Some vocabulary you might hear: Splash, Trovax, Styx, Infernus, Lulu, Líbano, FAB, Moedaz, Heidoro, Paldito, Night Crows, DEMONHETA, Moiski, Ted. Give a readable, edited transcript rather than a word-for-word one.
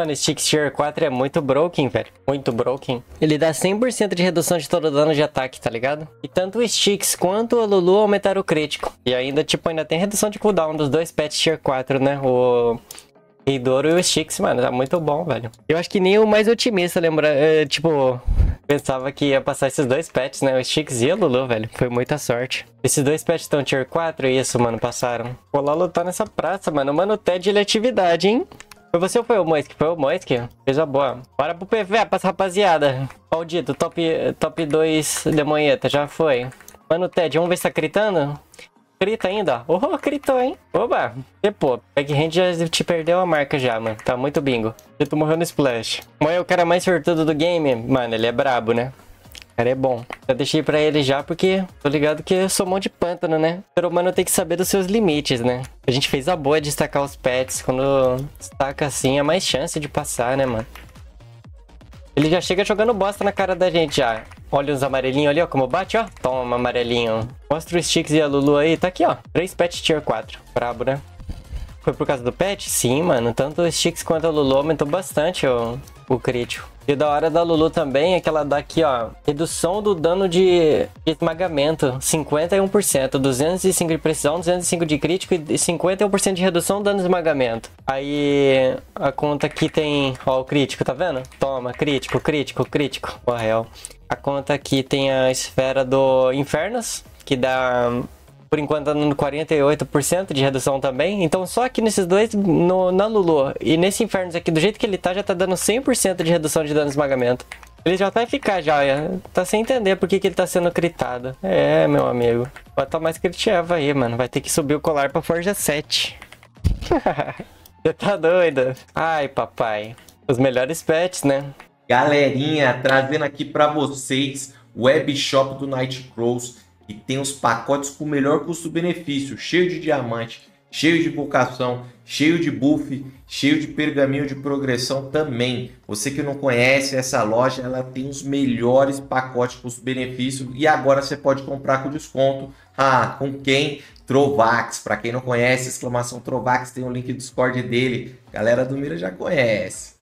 Mano, esse Styx Tier 4 é muito broken, velho. Muito broken. Ele dá 100% de redução de todo dano de ataque, tá ligado? E tanto o Styx quanto a Lulu aumentaram o crítico. E ainda, tipo, ainda tem redução de cooldown dos dois pets Tier 4, né? O Heidoro e o Styx, mano. Tá muito bom, velho. Eu acho que nem o mais otimista, lembra? É, tipo, pensava que ia passar esses dois pets, né? O Styx e a Lulu, velho. Foi muita sorte. Esses dois pets estão Tier 4 e isso, mano, passaram. Vou lá lutar nessa praça, mano. Mano, o Ted, ele é atividade, hein? Foi você ou foi o Moiski? Foi o Moiski. Fez a boa. Bora pro PV, passa rapaziada. Paldito, top 2 demonheta, já foi. Mano, Ted, vamos ver se tá critando? Crita ainda, ó. Oh, critou, hein? Oba. Depois, backhand já te perdeu a marca já, mano. Tá muito bingo. Você tu morreu no Splash. Moe é o cara mais sortudo do game. Mano, ele é brabo, né? O cara é bom. Já deixei pra ele já, porque tô ligado que eu sou um monte de pântano, né? O ser humano tem que saber dos seus limites, né? A gente fez a boa de destacar os pets. Quando destaca assim, é mais chance de passar, né, mano? Ele já chega jogando bosta na cara da gente já. Olha os amarelinhos ali, ó, como bate, ó. Toma, amarelinho. Mostra o Styx e a Lulu aí. Tá aqui, ó. 3 pets Tier 4. Brabo, né? Foi por causa do pet? Sim, mano. Tanto o Styx quanto a Lulu aumentou bastante o crítico. E da hora da Lulu também é que ela dá aqui, ó, redução do dano de esmagamento, 51%, 205 de precisão, 205 de crítico e 51% de redução do dano de esmagamento. Aí a conta aqui tem, ó, o crítico, tá vendo? Toma, crítico, crítico, crítico, ó, real. A conta aqui tem a esfera do Infernus, que dá, por enquanto, tá dando 48% de redução também. Então, só aqui nesses dois, na Lulu e nesse Infernus aqui, do jeito que ele tá, já tá dando 100% de redução de dano de esmagamento. Ele já tá eficaz, já, tá sem entender por que que ele tá sendo critado. É, meu amigo. Bota mais critieva aí, mano. Vai ter que subir o colar pra Forja 7. Você tá doido? Ai, papai. Os melhores pets, né? Galerinha, trazendo aqui pra vocês o webshop do Night Crows. E tem os pacotes com o melhor custo-benefício, cheio de diamante, cheio de vocação, cheio de buff, cheio de pergaminho de progressão também. Você que não conhece essa loja, ela tem os melhores pacotes custo-benefício e agora você pode comprar com desconto. Ah, com quem? Trovax. Para quem não conhece, exclamação Trovax, tem o link do Discord dele. Galera do Mira já conhece.